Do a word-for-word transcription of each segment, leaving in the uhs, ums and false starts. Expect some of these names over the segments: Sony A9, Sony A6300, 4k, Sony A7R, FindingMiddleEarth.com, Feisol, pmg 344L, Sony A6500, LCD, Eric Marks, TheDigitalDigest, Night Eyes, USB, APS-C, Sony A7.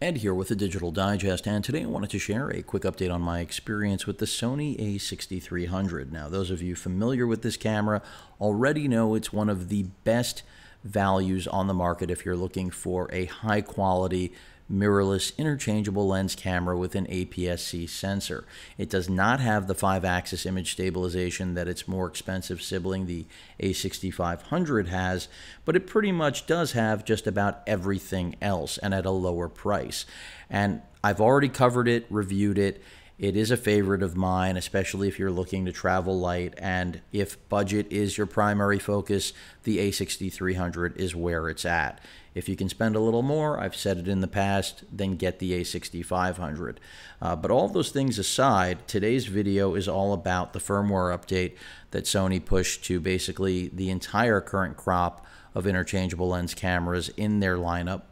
Ed here with the Digital Digest, and today I wanted to share a quick update on my experience with the Sony A sixty-three hundred. Now, those of you familiar with this camera already know it's one of the best values on the market if you're looking for a high-quality mirrorless interchangeable lens camera with an A P S C sensor. It does not have the five-axis image stabilization that its more expensive sibling, the A sixty-five hundred, has, but it pretty much does have just about everything else and at a lower price. And I've already covered it, reviewed it. It is a favorite of mine, especially if you're looking to travel light, and if budget is your primary focus, the A sixty-three hundred is where it's at. If you can spend a little more, I've said it in the past, then get the A sixty-five hundred. Uh, but all those things aside, today's video is all about the firmware update that Sony pushed to basically the entire current crop of interchangeable lens cameras in their lineup.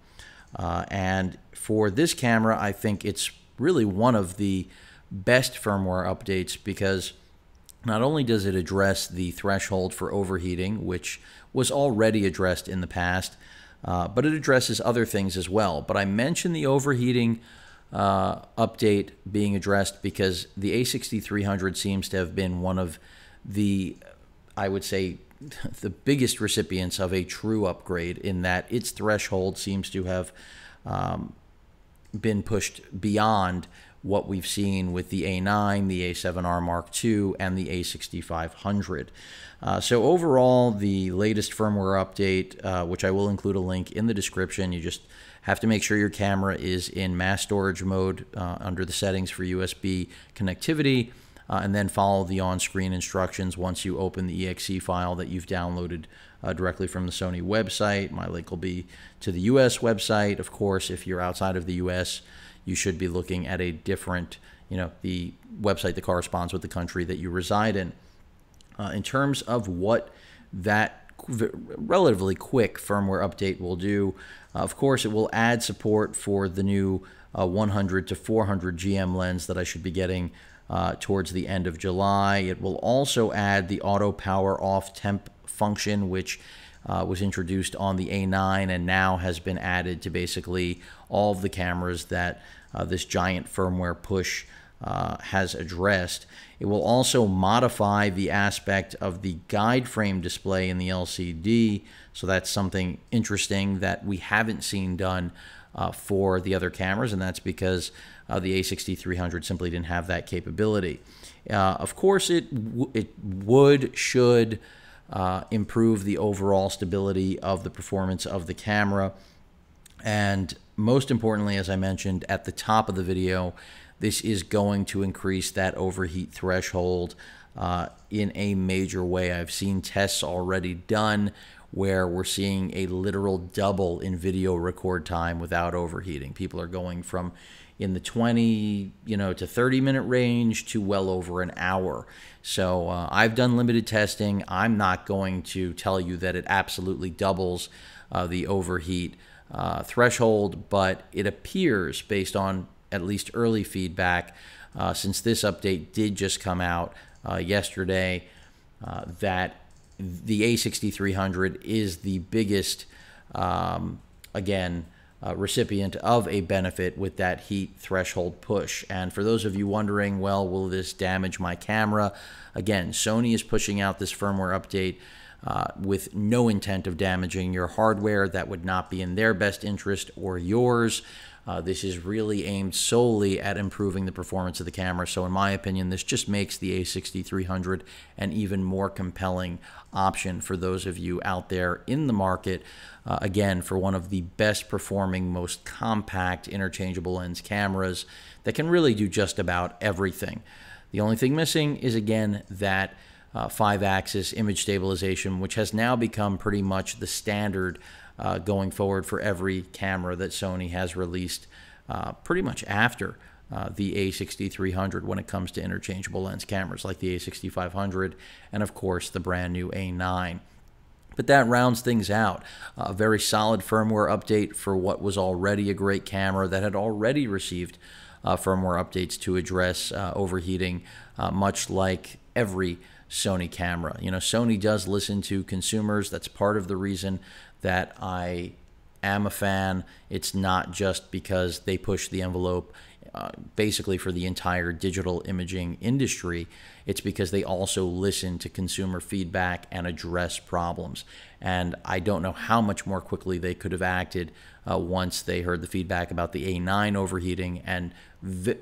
Uh, and for this camera, I think it's really one of the best firmware updates, because not only does it address the threshold for overheating, which was already addressed in the past, uh, but it addresses other things as well. But I mentioned the overheating uh, update being addressed because the A sixty-three hundred seems to have been one of the, I would say, the biggest recipients of a true upgrade, in that its threshold seems to have um, been pushed beyond what we've seen with the A nine, the A seven R Mark two, and the A sixty-five hundred. Uh, so overall, the latest firmware update, uh, which I will include a link in the description, you just have to make sure your camera is in mass storage mode uh, under the settings for U S B connectivity, uh, and then follow the on-screen instructions once you open the E X E file that you've downloaded uh, directly from the Sony website. My link will be to the U S website. Of course, if you're outside of the U S, you should be looking at a different, you know, the website that corresponds with the country that you reside in. Uh, in terms of what that relatively quick firmware update will do, uh, of course, it will add support for the new uh, one hundred to four hundred G M lens that I should be getting uh, towards the end of July. It will also add the auto power off temp function, which Uh, was introduced on the A nine and now has been added to basically all of the cameras that uh, this giant firmware push uh, has addressed. It will also modify the aspect of the guide frame display in the L C D, so that's something interesting that we haven't seen done uh, for the other cameras, and that's because uh, the A sixty-three hundred simply didn't have that capability. Uh, of course, it, w it would, should, Uh, improve the overall stability of the performance of the camera. And most importantly, as I mentioned at the top of the video, this is going to increase that overheat threshold uh, in a major way. I've seen tests already done where we're seeing a literal double in video record time without overheating. People are going from in the twenty, you know, to thirty minute range to well over an hour. So uh, I've done limited testing. I'm not going to tell you that it absolutely doubles uh, the overheat uh, threshold, but it appears, based on at least early feedback, uh, since this update did just come out uh, yesterday, uh, that the A sixty-three hundred is the biggest, um, again, uh, recipient of a benefit with that heat threshold push. And for those of you wondering, well, will this damage my camera? Again, Sony is pushing out this firmware update uh, with no intent of damaging your hardware. That would not be in their best interest or yours. Uh, this is really aimed solely at improving the performance of the camera. So in my opinion, this just makes the A sixty-three hundred an even more compelling option for those of you out there in the market, uh, again, for one of the best performing, most compact interchangeable lens cameras that can really do just about everything. The only thing missing is, again, that uh, five-axis image stabilization, which has now become pretty much the standard Uh, going forward for every camera that Sony has released uh, pretty much after uh, the A sixty-three hundred when it comes to interchangeable lens cameras, like the A sixty-five hundred and, of course, the brand new A nine. But that rounds things out. A very solid firmware update for what was already a great camera that had already received uh, firmware updates to address uh, overheating, uh, much like every Sony camera. You know, Sony does listen to consumers. That's part of the reason that I am a fan. It's not just because they push the envelope uh, basically for the entire digital imaging industry. It's because they also listen to consumer feedback and address problems. And I don't know how much more quickly they could have acted uh, once they heard the feedback about the A nine overheating. And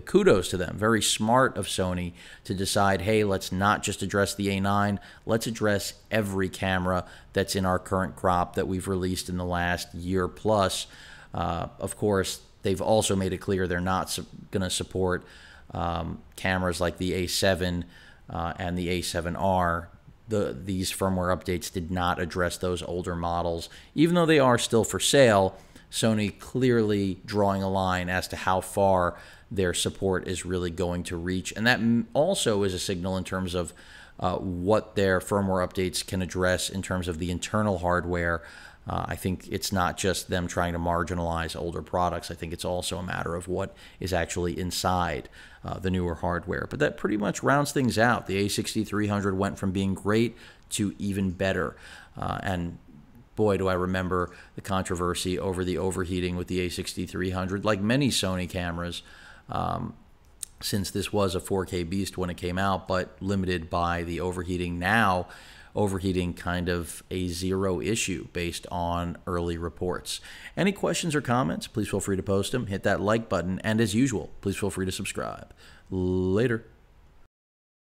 kudos to them. Very smart of Sony to decide, hey, let's not just address the A nine. Let's address every camera that's in our current crop that we've released in the last year plus. Uh, of course, they've also made it clear they're not going to support um, cameras like the A seven uh, and the A seven R. The, these firmware updates did not address those older models. Even though they are still for sale, Sony clearly drawing a line as to how far their support is really going to reach. And that also is a signal in terms of uh, what their firmware updates can address in terms of the internal hardware. Uh, I think it's not just them trying to marginalize older products. I think it's also a matter of what is actually inside uh, the newer hardware. But that pretty much rounds things out. The A sixty-three hundred went from being great to even better. Uh, and boy, do I remember the controversy over the overheating with the A sixty-three hundred, like many Sony cameras, um, since this was a four K beast when it came out, but limited by the overheating now. Overheating kind of a zero issue based on early reports. Any questions or comments, please feel free to post them, hit that like button, and as usual, please feel free to subscribe. Later.